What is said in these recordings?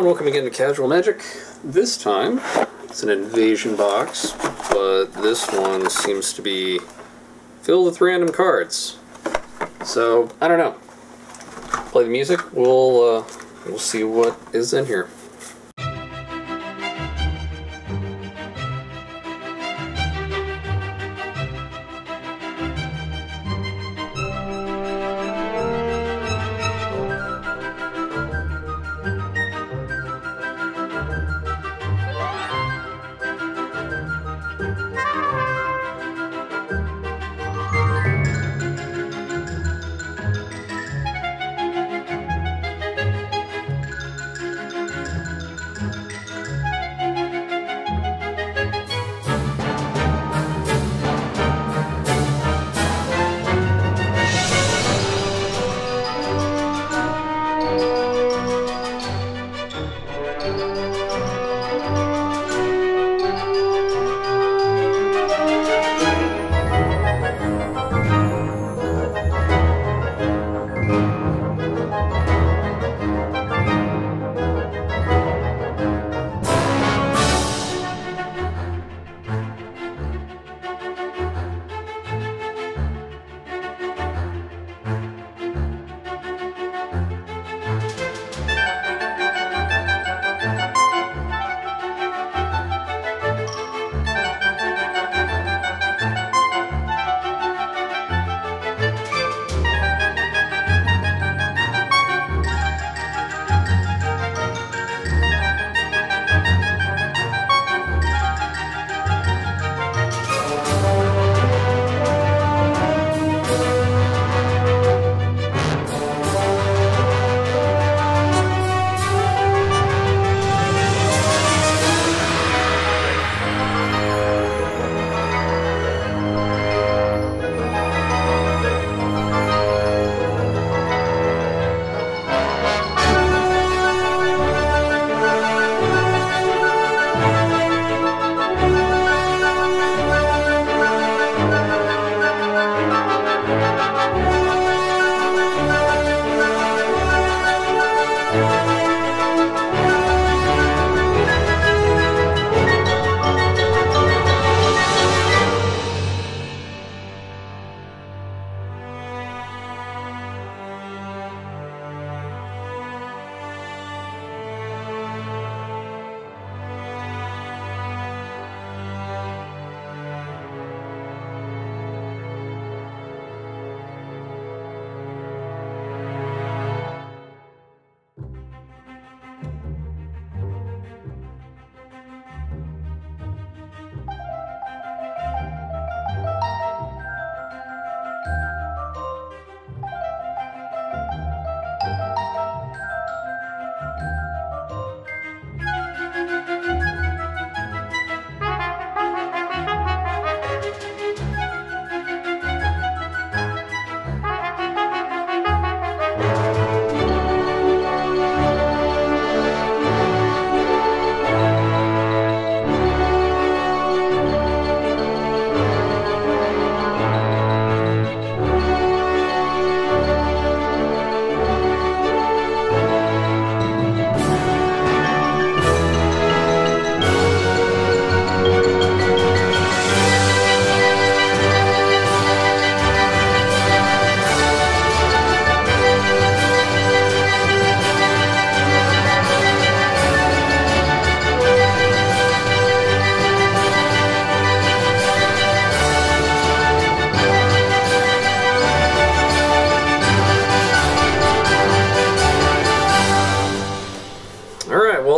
and welcome again to Casual Magic. This time, it's an invasion box, but this one seems to be filled with random cards. So, I don't know. Play the music, we'll see what is in here.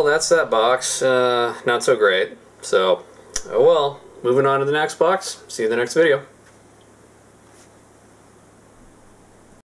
That's that box. Not so great. So, oh well. Moving on to the next box. See you in the next video.